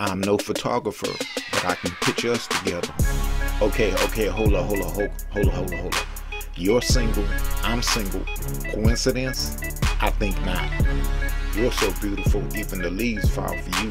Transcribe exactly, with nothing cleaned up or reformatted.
I'm no photographer, but I can picture us together. Okay, okay, hold on, hold on, hold on, hold on, hold on, hold on. You're single, I'm single. Coincidence? I think not. You're so beautiful, even the leaves fall for you.